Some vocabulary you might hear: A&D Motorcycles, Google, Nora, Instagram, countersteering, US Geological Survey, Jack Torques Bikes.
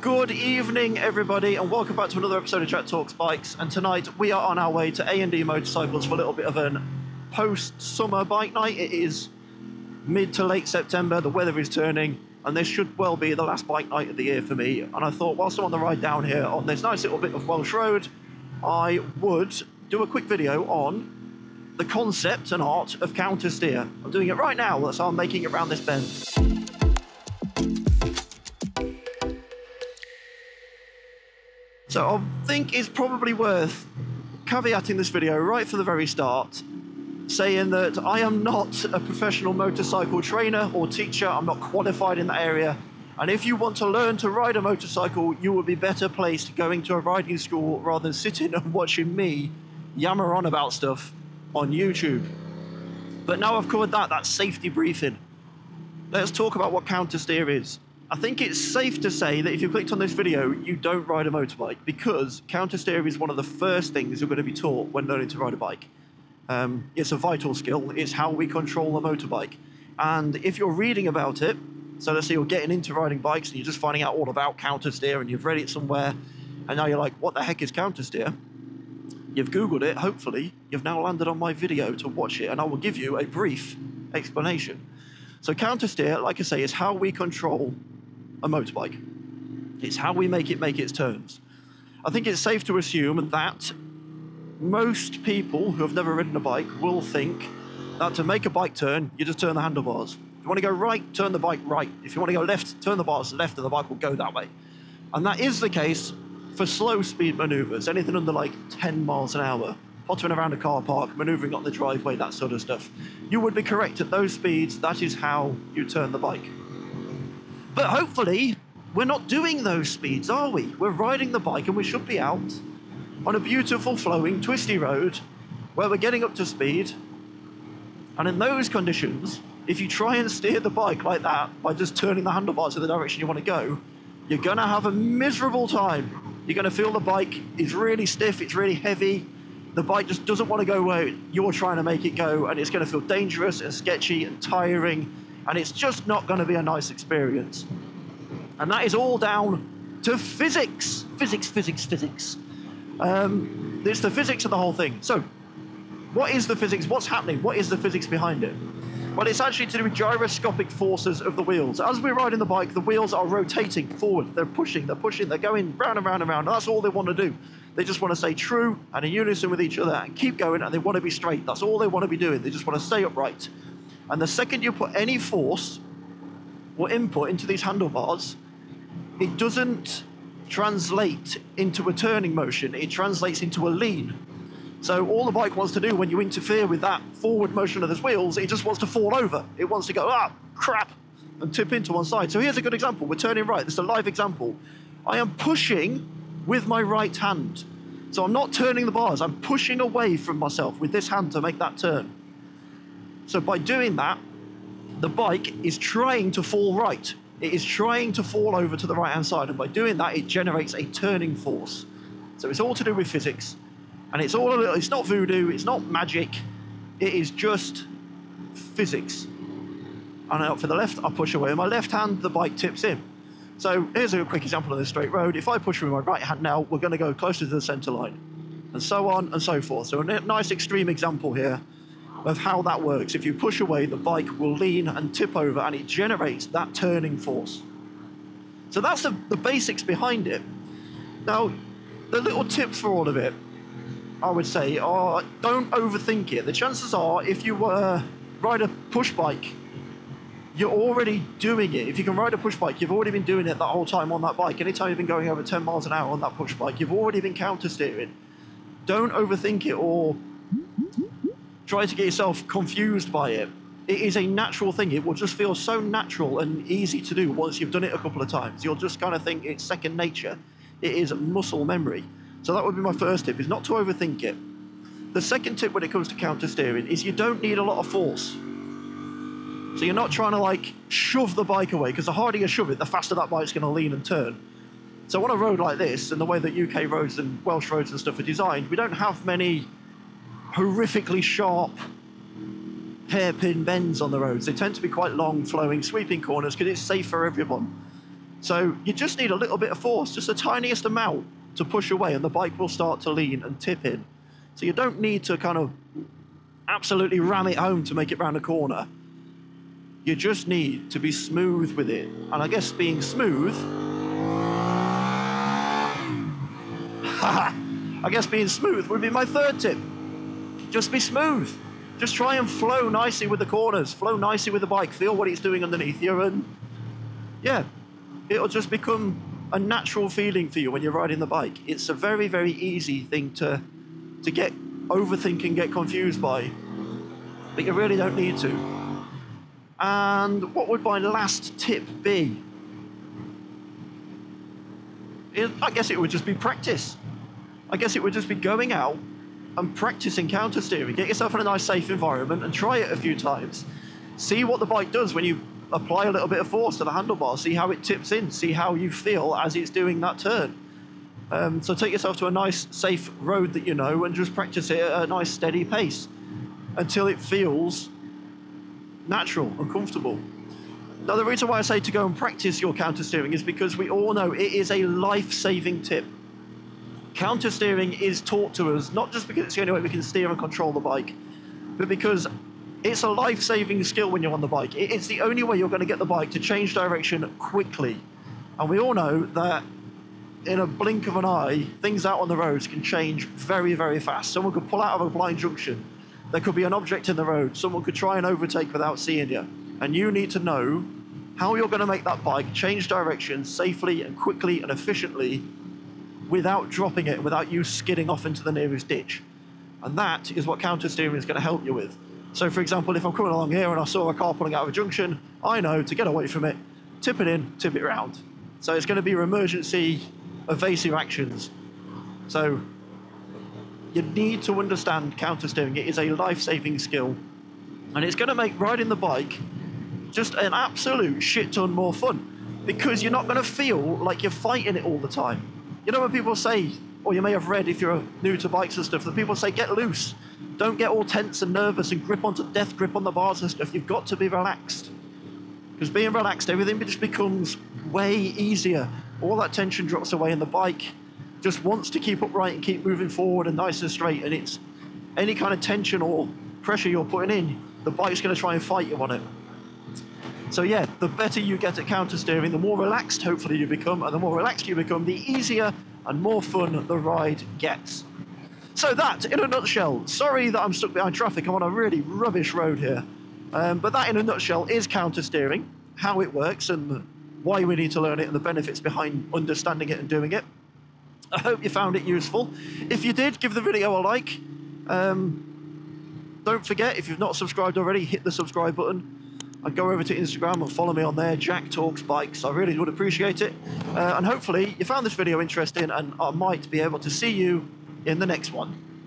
Good evening everybody, and welcome back to another episode of Jack Torques Bikes, and tonight we are on our way to A&D Motorcycles for a little bit of an post-summer bike night. It is mid to late September, the weather is turning, and this should well be the last bike night of the year for me. And I thought, whilst I'm on the ride down here on this nice little bit of Welsh road, I would do a quick video on the concept and art of countersteer. I'm doing it right now, that's how I'm making it around this bend. So I think it's probably worth caveating this video right from the very start, saying that I am not a professional motorcycle trainer or teacher. I'm not qualified in that area. And if you want to learn to ride a motorcycle, you will be better placed going to a riding school rather than sitting and watching me yammer on about stuff on YouTube. But now I've covered that safety briefing. Let's talk about what countersteer is. I think it's safe to say that if you clicked on this video, you don't ride a motorbike, because countersteer is one of the first things you're going to be taught when learning to ride a bike. It's a vital skill. It's how we control a motorbike. And if you're reading about it, so let's say you're getting into riding bikes and you're just finding out all about countersteer and you've read it somewhere, and now you're like, what the heck is countersteer? You've Googled it, hopefully. You've now landed on my video to watch it, and I will give you a brief explanation. So countersteer, like I say, is how we control a motorbike. It's how we make it make its turns. I think it's safe to assume that most people who have never ridden a bike will think that to make a bike turn, you just turn the handlebars. If you want to go right, turn the bike right. If you want to go left, turn the bars left and the bike will go that way. And that is the case for slow speed maneuvers, anything under like 10 miles an hour, pottering around a car park, maneuvering on the driveway, that sort of stuff. You would be correct at those speeds. That is how you turn the bike. But hopefully, we're not doing those speeds, are we? We're riding the bike and we should be out on a beautiful, flowing, twisty road where we're getting up to speed. And in those conditions, if you try and steer the bike like that by just turning the handlebars in the direction you want to go, you're going to have a miserable time. You're going to feel the bike is really stiff, it's really heavy. The bike just doesn't want to go where you're trying to make it go, and it's going to feel dangerous and sketchy and tiring. And it's just not going to be a nice experience. And that is all down to physics. Physics, physics, physics. It's the physics of the whole thing. So what is the physics? What's happening? What is the physics behind it? Well, it's actually to do with gyroscopic forces of the wheels. As we're riding the bike, the wheels are rotating forward. They're pushing, they're pushing, they're going round and round and round. And that's all they want to do. They just want to stay true and in unison with each other and keep going, and they want to be straight. That's all they want to be doing. They just want to stay upright. And the second you put any force or input into these handlebars, it doesn't translate into a turning motion. It translates into a lean. So all the bike wants to do when you interfere with that forward motion of those wheels, it just wants to fall over. It wants to go, ah, crap, and tip into one side. So here's a good example. We're turning right. This is a live example. I am pushing with my right hand. So I'm not turning the bars. I'm pushing away from myself with this hand to make that turn. So by doing that, the bike is trying to fall right. It is trying to fall over to the right-hand side. And by doing that, it generates a turning force. So it's all to do with physics. And it's all a little, it's not voodoo, it's not magic. It is just physics. And out for the left, I push away with my left hand, the bike tips in. So here's a quick example of this straight road. If I push with my right hand now, we're going to go closer to the center line. And so on and so forth. So a nice extreme example here of how that works. If you push away, the bike will lean and tip over, and it generates that turning force. So that's the basics behind it. Now, the little tips for all of it, I would say, are don't overthink it. The chances are, if you ride a push bike, you're already doing it. If you can ride a push bike, you've already been doing it that whole time on that bike. Anytime you've been going over 10 miles an hour on that push bike, you've already been countersteering. Don't overthink it or try to get yourself confused by it. It is a natural thing. It will just feel so natural and easy to do once you've done it a couple of times. You'll just kind of think it's second nature. It is muscle memory. So that would be my first tip, is not to overthink it. The second tip when it comes to countersteering is you don't need a lot of force. So you're not trying to like shove the bike away, because the harder you shove it, the faster that bike's going to lean and turn. So on a road like this, and the way that UK roads and Welsh roads and stuff are designed, we don't have many horrifically sharp hairpin bends on the roads. They tend to be quite long, flowing, sweeping corners because it's safe for everyone. So you just need a little bit of force, just the tiniest amount to push away, and the bike will start to lean and tip in. So you don't need to kind of absolutely ram it home to make it round a corner. You just need to be smooth with it. And I guess being smooth, I guess being smooth would be my third tip. Just be smooth. Just try and flow nicely with the corners, flow nicely with the bike, feel what it's doing underneath you, and yeah, it'll just become a natural feeling for you when you're riding the bike. It's a very, very easy thing to get overthink and get confused by, but you really don't need to. And what would my last tip be? I guess it would just be practice. I guess it would just be going out and practicing countersteering. Get yourself in a nice safe environment and try it a few times. See what the bike does when you apply a little bit of force to the handlebar. See how it tips in. See how you feel as it's doing that turn. So take yourself to a nice safe road that you know and just practice it at a nice steady pace until it feels natural and comfortable. Now, the reason why I say to go and practice your countersteering is because we all know it is a life-saving tip. Countersteering is taught to us, not just because it's the only way we can steer and control the bike, but because it's a life-saving skill when you're on the bike. It's the only way you're going to get the bike to change direction quickly. And we all know that in a blink of an eye, things out on the roads can change very, very fast. Someone could pull out of a blind junction. There could be an object in the road. Someone could try and overtake without seeing you. And you need to know how you're going to make that bike change direction safely and quickly and efficiently without dropping it, without you skidding off into the nearest ditch. And that is what countersteering is going to help you with. So, for example, if I'm coming along here and I saw a car pulling out of a junction, I know to get away from it, tip it in, tip it round. So it's going to be your emergency, evasive actions. So you need to understand countersteering. It is a life-saving skill. And it's going to make riding the bike just an absolute shit ton more fun, because you're not going to feel like you're fighting it all the time. You know, when people say, or you may have read if you're new to bikes and stuff, that people say, get loose. Don't get all tense and nervous and grip on the bars and stuff. You've got to be relaxed. Because being relaxed, everything just becomes way easier. All that tension drops away, and the bike just wants to keep upright and keep moving forward and nice and straight. And it's any kind of tension or pressure you're putting in, the bike's going to try and fight you on it. So yeah, the better you get at countersteering, the more relaxed hopefully you become, and the more relaxed you become, the easier and more fun the ride gets. So that, in a nutshell, sorry that I'm stuck behind traffic, I'm on a really rubbish road here, but that in a nutshell is countersteering, how it works and why we need to learn it and the benefits behind understanding it and doing it. I hope you found it useful. If you did, give the video a like. Don't forget, if you've not subscribed already, hit the subscribe button. And go over to Instagram and follow me on there, Jack Torques Bikes. I really would appreciate it. And hopefully you found this video interesting, and I might be able to see you in the next one.